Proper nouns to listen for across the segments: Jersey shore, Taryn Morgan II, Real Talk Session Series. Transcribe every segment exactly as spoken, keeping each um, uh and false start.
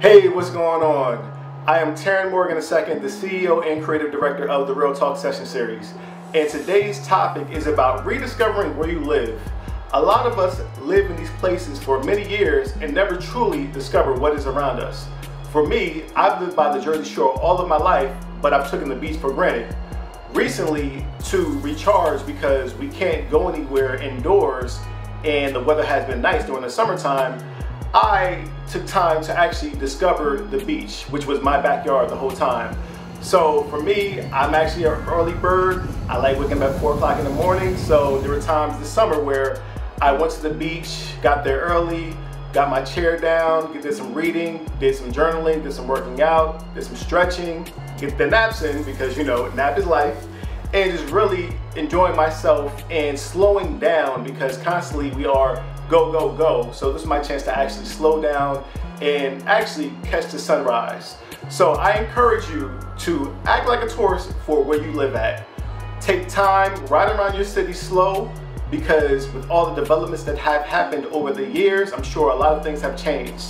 Hey, what's going on? I am Taryn Morgan the second, the C E O and Creative Director of the Real Talk Session Series. And today's topic is about rediscovering where you live. A lot of us live in these places for many years and never truly discover what is around us. For me, I've lived by the Jersey Shore all of my life, but I've taken the beach for granted. Recently, to recharge because we can't go anywhere indoors and the weather has been nice during the summertime, I took time to actually discover the beach, which was my backyard the whole time. So for me, I'm actually an early bird. I like waking up at four o'clock in the morning. So there were times this summer where I went to the beach, got there early, got my chair down, did some reading, did some journaling, did some working out, did some stretching, get the naps in because, you know, nap is life, and just really enjoying myself and slowing down because constantly we are go, go, go. So this is my chance to actually slow down and actually catch the sunrise. So I encourage you to act like a tourist for where you live at. Take time, ride around your city slow, because with all the developments that have happened over the years, I'm sure a lot of things have changed.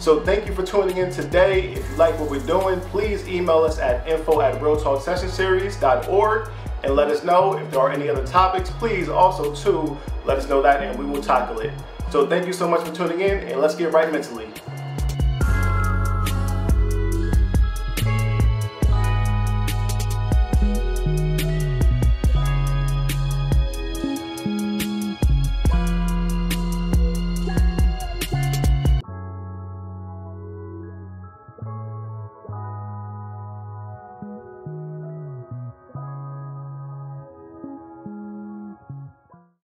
So thank you for tuning in today. If you like what we're doing, please email us at info at real talk session series dot org and let us know if there are any other topics. Please also too let us know that and we will tackle it. So thank you so much for tuning in, and let's get right mentally.